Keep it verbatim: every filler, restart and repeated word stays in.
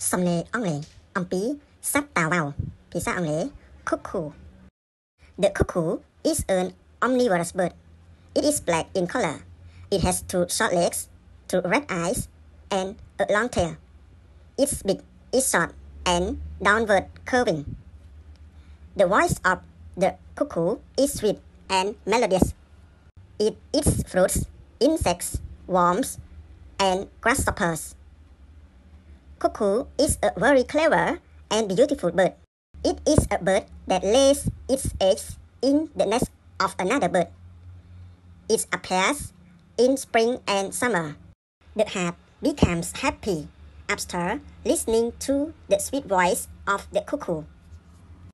Somne only, ampi, saptawao, pisa only, cuckoo. The cuckoo is an omnivorous bird. It is black in color. It has two short legs, two red eyes, and a long tail. Its beak is short and downward curving. The voice of the cuckoo is sweet and melodious. It eats fruits, insects, worms, and grasshoppers. Cuckoo is a very clever and beautiful bird. It is a bird that lays its eggs in the nest of another bird. It appears in spring and summer. The heart becomes happy after listening to the sweet voice of the cuckoo.